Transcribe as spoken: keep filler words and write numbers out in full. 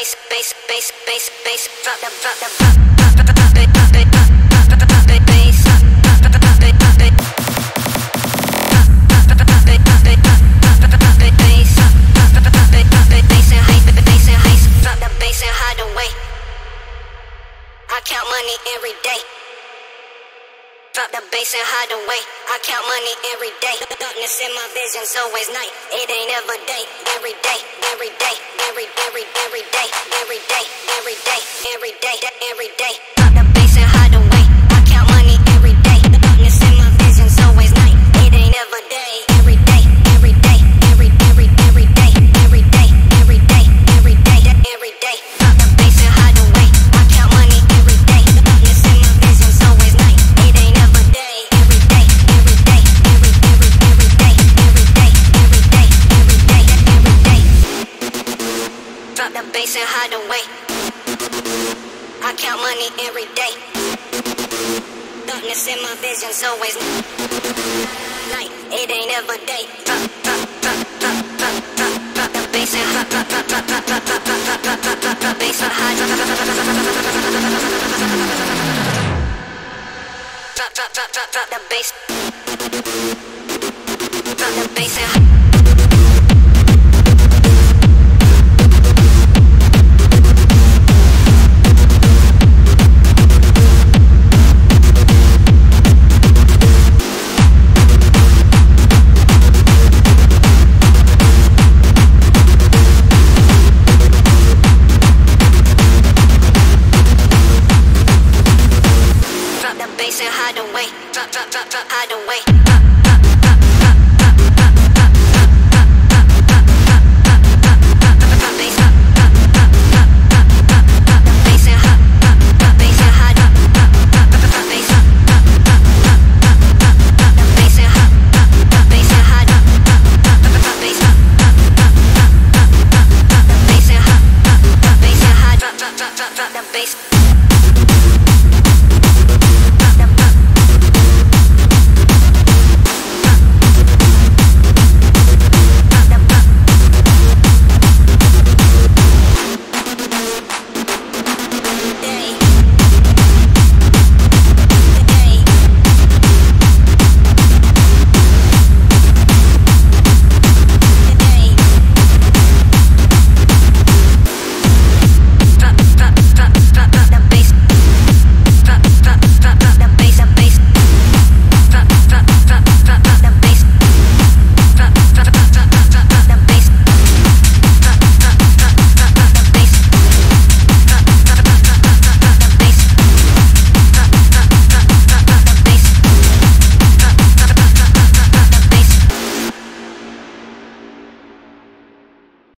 bass, bass, bass, bass, bass, drop the drop the drop. I count money every day. Drop the bass and hide away. I count money every day. Darkness in my vision's always night. It ain't ever day. Every day, every day, every every every day, every day, every day, every day, every day. Drop the bass and hide away. I count money every day. Darkness in my vision's always night. It ain't ever day. Every day, every day, every every every day, every day, every day, every day, every day. Drop the bass and hide away. I count money every day. Darkness in my vision's always night. It ain't ever day. Every day, every day, every every every day, every day, every day, every day, every day. Drop the bass and hide away. I count money every day. Darkness in my vision's always night. It ain't ever day. Drop, drop, drop, drop, drop, drop, drop the bass and drop, drop, drop, drop, drop, drop, drop, drop, drop, drop, drop the bass and hide. Drop, drop, drop, drop, drop the bass. Drop the bass and hide.